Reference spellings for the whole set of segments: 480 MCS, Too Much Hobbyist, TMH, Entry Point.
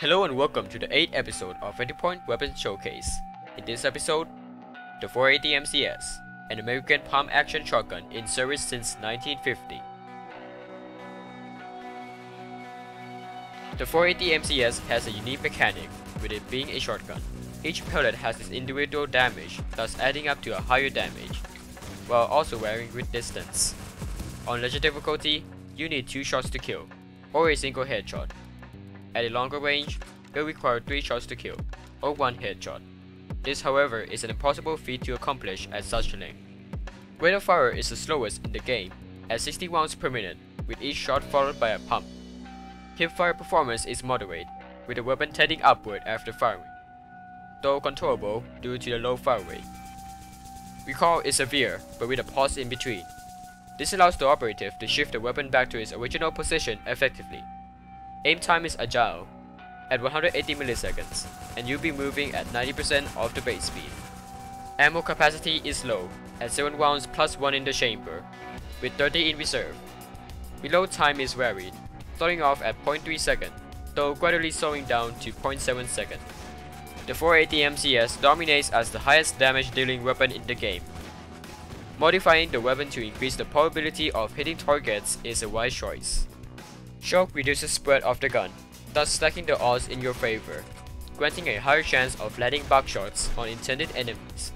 Hello and welcome to the 8th episode of Entry Point Weapons Showcase. In this episode, the 480 MCS, an American pump-action shotgun in service since 1950. The 480 MCS has a unique mechanic, with it being a shotgun. Each pellet has its individual damage, thus adding up to a higher damage, while also varying with distance. On legend difficulty, you need 2 shots to kill, or a single headshot. At a longer range, it will require 3 shots to kill, or 1 headshot. This, however, is an impossible feat to accomplish at such length. Rate of fire is the slowest in the game, at 60 rounds per minute, with each shot followed by a pump. Hipfire performance is moderate, with the weapon tending upward after firing, though controllable due to the low fire rate. Recoil is severe, but with a pause in between. This allows the operative to shift the weapon back to its original position effectively. Aim time is agile, at 180 milliseconds, and you'll be moving at 90% of the base speed. Ammo capacity is low, at 7 rounds plus 1 in the chamber, with 30 in reserve. Reload time is varied, starting off at 0.3 seconds, though gradually slowing down to 0.7 seconds. The 480 MCS dominates as the highest damage dealing weapon in the game. Modifying the weapon to increase the probability of hitting targets is a wise choice. Shock reduces spread of the gun, thus stacking the odds in your favor, granting a higher chance of landing buckshots on intended enemies.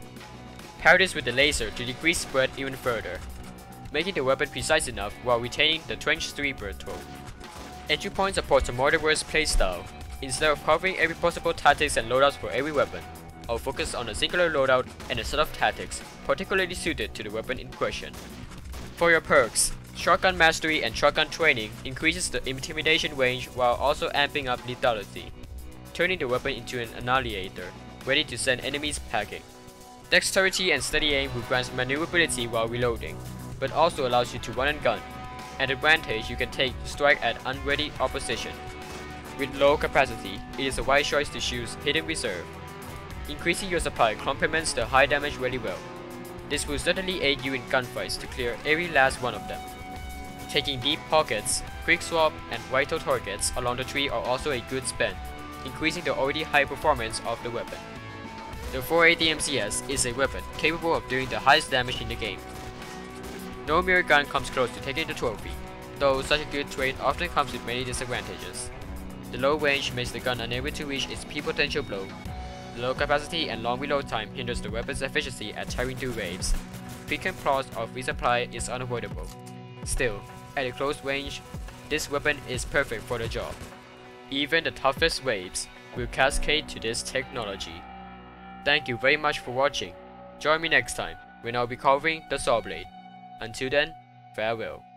Pair this with the laser to decrease spread even further, making the weapon precise enough while retaining the trench sweeper throw. Entry Point supports a more diverse playstyle. Instead of covering every possible tactics and loadouts for every weapon, I'll focus on a singular loadout and a set of tactics particularly suited to the weapon in question. For your perks, shotgun mastery and shotgun training increases the intimidation range while also amping up lethality, turning the weapon into an annihilator, ready to send enemies packing. Dexterity and steady aim will grant maneuverability while reloading, but also allows you to run and gun, an advantage you can take to strike at unready opposition. With low capacity, it is a wise choice to choose Hidden Reserve. Increasing your supply complements the high damage really well. This will certainly aid you in gunfights to clear every last one of them. Taking deep pockets, quick swap, and vital targets along the tree are also a good spend, increasing the already high performance of the weapon. The 480 MCS is a weapon capable of doing the highest damage in the game. No mere gun comes close to taking the trophy, though such a good trade often comes with many disadvantages. The low range makes the gun unable to reach its peak potential blow. The low capacity and long reload time hinders the weapon's efficiency at tearing through waves. Frequent loss of resupply is unavoidable. Still, at a close range, this weapon is perfect for the job. Even the toughest waves will cascade to this technology. Thank you very much for watching. Join me next time when I'll be covering the saw blade. Until then, farewell.